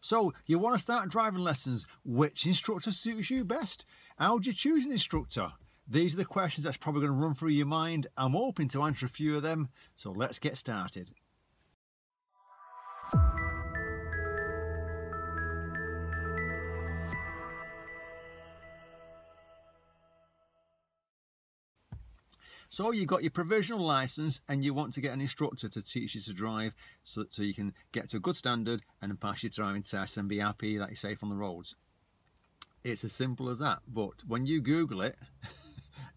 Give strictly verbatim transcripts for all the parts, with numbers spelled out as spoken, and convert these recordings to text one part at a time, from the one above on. So you want to start driving lessons. Which instructor suits you best? How do you choose an instructor? These are the questions that's probably going to run through your mind. I'm hoping to answer a few of them, so let's get started. So you've got your provisional licence and you want to get an instructor to teach you to drive so, so you can get to a good standard and pass your driving test and be happy that you're safe on the roads. It's as simple as that, but when you Google it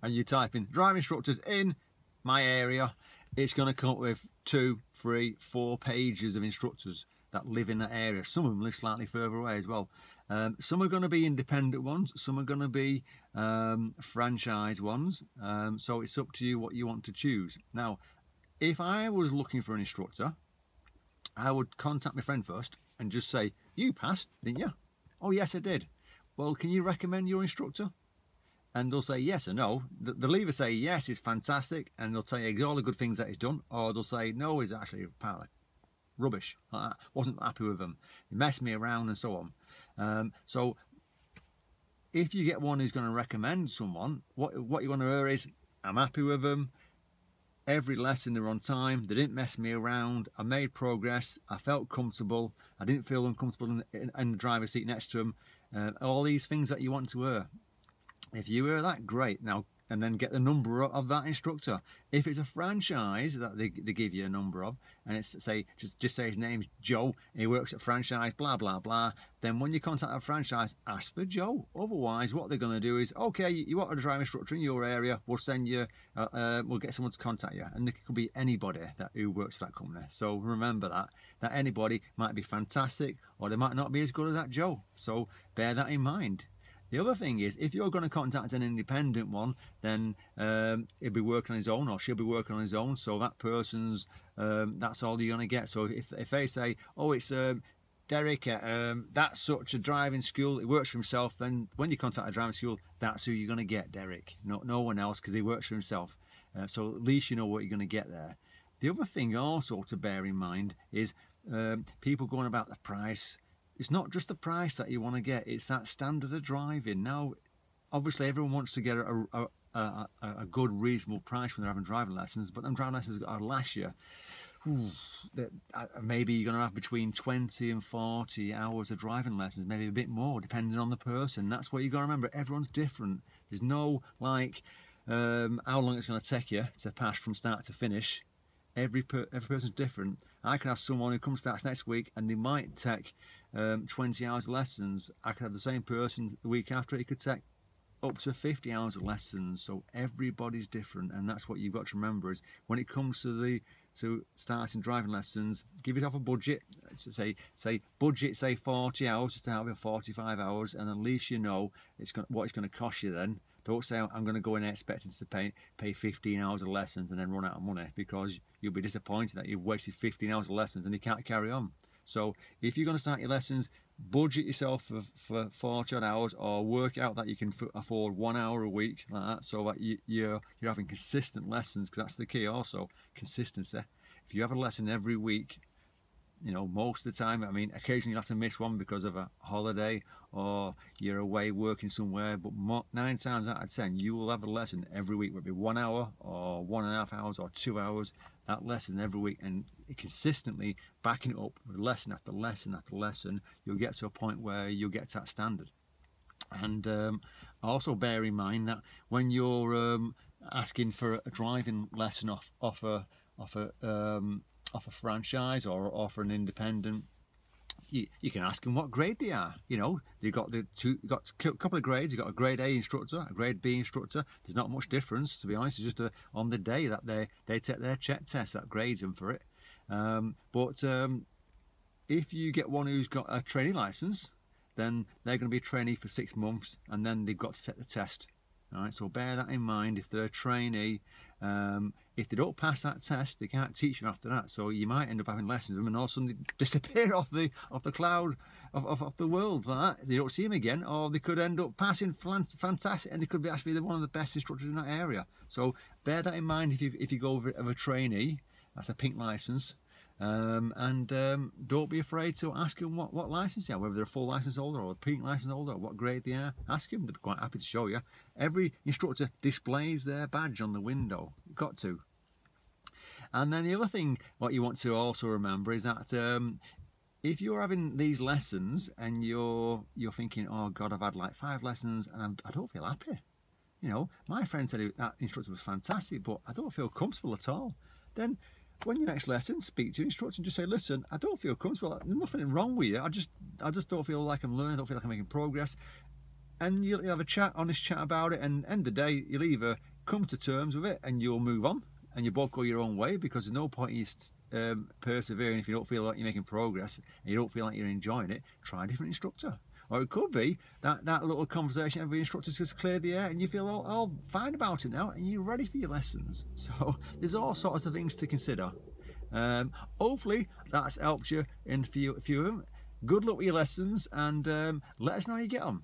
and you type in driving instructors in my area, it's going to come up with two, three, four pages of instructors that live in that area. Some of them live slightly further away as well. Um, some are going to be independent ones, some are going to be um, franchise ones, um, so it's up to you what you want to choose. Now, if I was looking for an instructor, I would contact my friend first and just say, you passed, didn't you? Oh yes I did. Well, can you recommend your instructor? And they'll say yes or no. They'll either say yes, he's fantastic, and they'll tell you all the good things that he's done, or they'll say no, he's actually a pal. Rubbish, I wasn't happy with them, they messed me around and so on. Um, so if you get one who's going to recommend someone, what, what you want to hear is, I'm happy with them, every lesson they're on time, they didn't mess me around, I made progress, I felt comfortable, I didn't feel uncomfortable in the, in, in the driver's seat next to them, uh, all these things that you want to hear. If you hear that, great. Now, and then get the number of that instructor. If it's a franchise that they, they give you a number of, and it's say just just say his name's Joe and he works at franchise blah blah blah, then when you contact a franchise, ask for Joe. Otherwise, what they're going to do is, okay, you want a driving instructor in your area, we'll send you, uh, uh, we'll get someone to contact you, and it could be anybody that who works for that company. So remember that that anybody might be fantastic, or they might not be as good as that Joe. So bear that in mind. The other thing is, if you're going to contact an independent one, then um, he'll be working on his own, or she'll be working on his own, so that person's, um, that's all you're going to get. So if, if they say, oh, it's um, Derek, um, that's such a driving school, he works for himself, then when you contact a driving school, that's who you're going to get, Derek, not no one else, because he works for himself. Uh, so at least you know what you're going to get there. The other thing also to bear in mind is um, people going about the price. It's not just the price that you want to get, it's that standard of driving. Now, obviously everyone wants to get a, a, a, a good, reasonable price when they're having driving lessons, but them driving lessons are last year. Ooh, maybe you're going to have between twenty and forty hours of driving lessons, maybe a bit more, depending on the person. That's what you've got to remember, everyone's different. There's no, like, um, how long it's going to take you to pass from start to finish. Every, per, every person's different. I can have someone who comes starts next week and they might take um, twenty hours of lessons. I could have the same person the week after, it could take up to fifty hours of lessons. So everybody's different, and that's what you've got to remember is when it comes to the to starting driving lessons, give it off a budget. So say say budget say forty hours to start with, forty-five hours, and at least you know it's gonna, what it's going to cost you then. Don't say, I'm going to go in expecting to pay, pay fifteen hours of lessons and then run out of money, because you'll be disappointed that you've wasted fifteen hours of lessons and you can't carry on. So if you're going to start your lessons, budget yourself for, for forty odd hours, or work out that you can afford one hour a week, like that, so that you, you're, you're having consistent lessons, because that's the key also, consistency. If you have a lesson every week, you know, most of the time, I mean, occasionally you have to miss one because of a holiday or you're away working somewhere, but nine times out of ten, you will have a lesson every week, whether it be one hour or one and a half hours or two hours, that lesson every week, and consistently backing it up with lesson after lesson after lesson, you'll get to a point where you'll get to that standard. And um, also bear in mind that when you're um, asking for a driving lesson off, off a, off a um, off a franchise or offer an independent, you, you can ask them what grade they are. You know, you've got the two, you've got a couple of grades. You've got a grade A instructor, a grade B instructor. There's not much difference, to be honest. It's just a, on the day that they they take their check test that grades them for it. Um, but um, if you get one who's got a trainee license, then they're going to be a trainee for six months, and then they've got to take the test. All right, so bear that in mind. If they're a trainee, um, if they don't pass that test, they can't teach you after that. So you might end up having lessons with them, and all of a sudden they disappear off the off the cloud of of, of the world. Like that. They don't see them again, or they could end up passing fantastic, and they could be actually one of the best instructors in that area. So bear that in mind. If you if you go over of a trainee, that's a pink license. Um, and um, don't be afraid to ask them what, what licence they are, whether they're a full licence holder or a pink licence holder, what grade they are. Ask them, they'd be quite happy to show you. Every instructor displays their badge on the window, you've got to. And then the other thing what you want to also remember is that um, if you're having these lessons and you're you're thinking, oh God, I've had like five lessons and I'm, I don't feel happy. You know, my friend said that instructor was fantastic, but I don't feel comfortable at all. Then when your next lesson, speak to your instructor and just say, listen, I don't feel comfortable. There's nothing wrong with you. I just I just don't feel like I'm learning. I don't feel like I'm making progress. And you'll have a chat, honest chat about it. And end of the day, you'll either come to terms with it and you'll move on. And you both go your own way, because there's no point in you um, persevering if you don't feel like you're making progress and you don't feel like you're enjoying it. Try a different instructor. Or it could be that, that little conversation, every instructor's just cleared the air and you feel all, all fine about it now and you're ready for your lessons. So there's all sorts of things to consider. Um, hopefully that's helped you in a few, a few of them. Good luck with your lessons, and um, let us know how you get on.